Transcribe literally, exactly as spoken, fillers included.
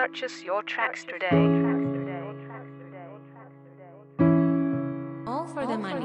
purchase your tracks today. All for the money.